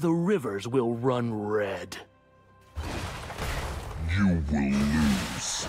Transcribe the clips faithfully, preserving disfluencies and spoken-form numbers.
the rivers will run red. You will lose.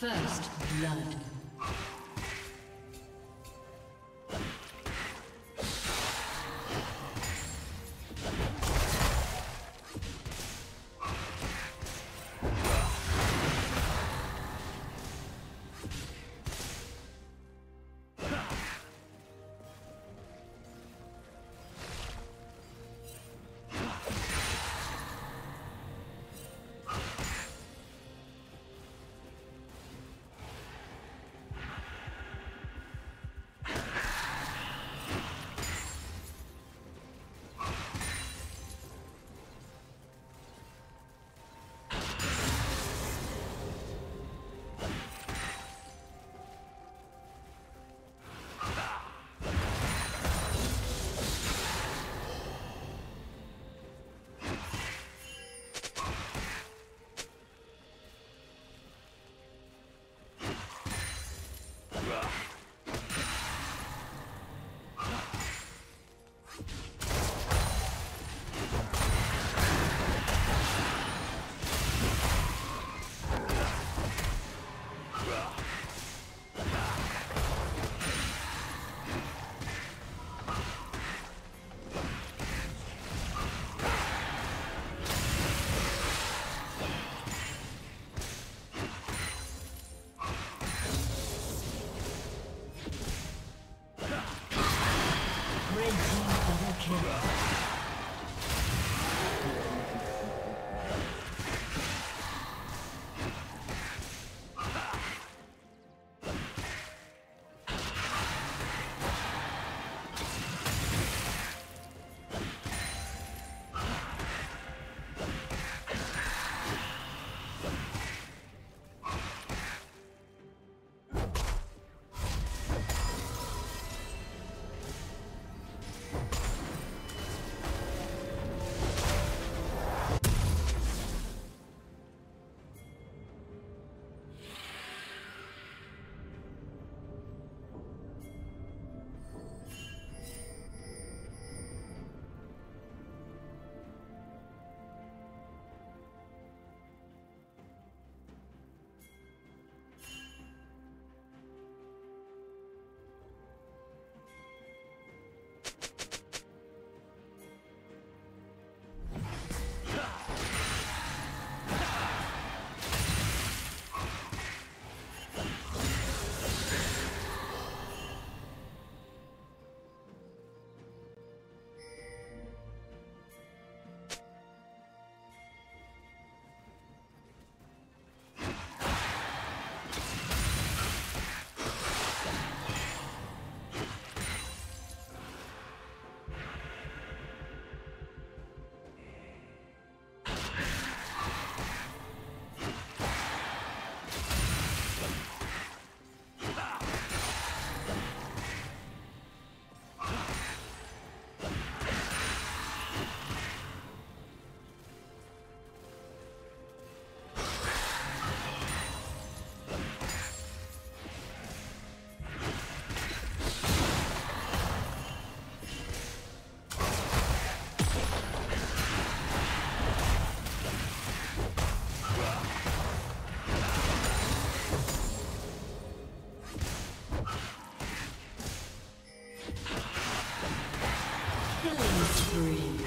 First blood. Killing spree.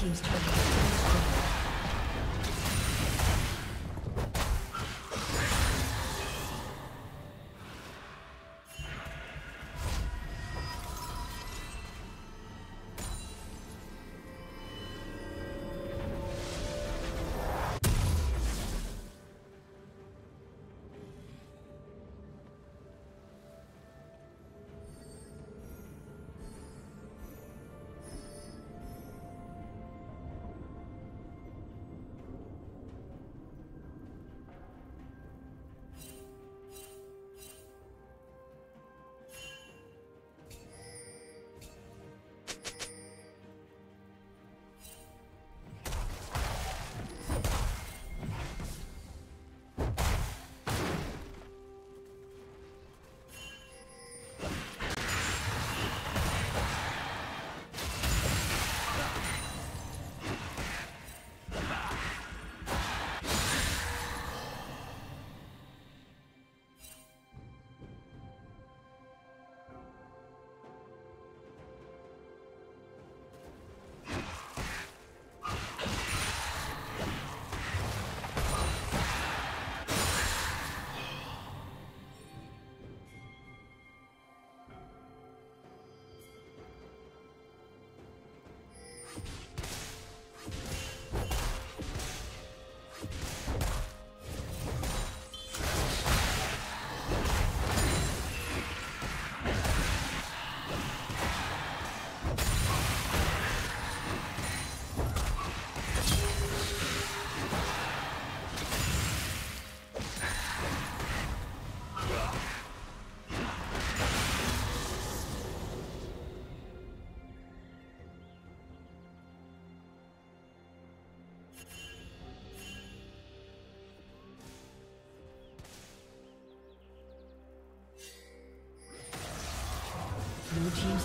Team's turn. Blue team's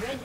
Red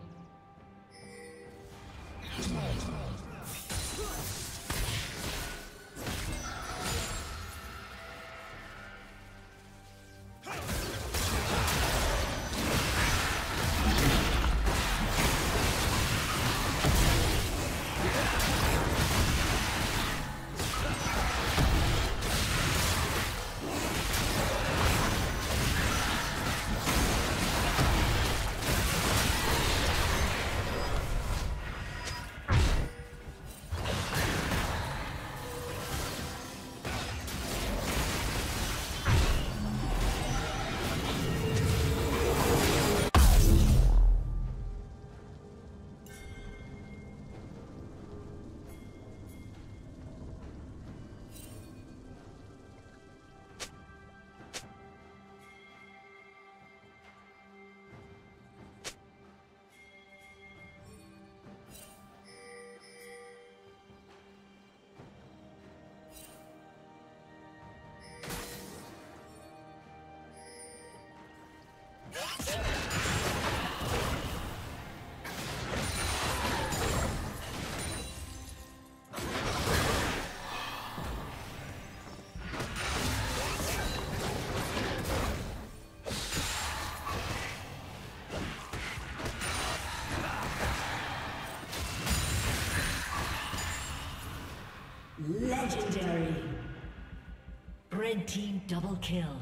Legendary. Red team double kill.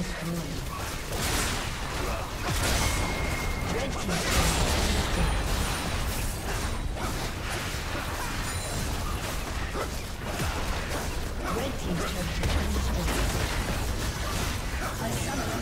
Red team's turret has been destroyed. I summon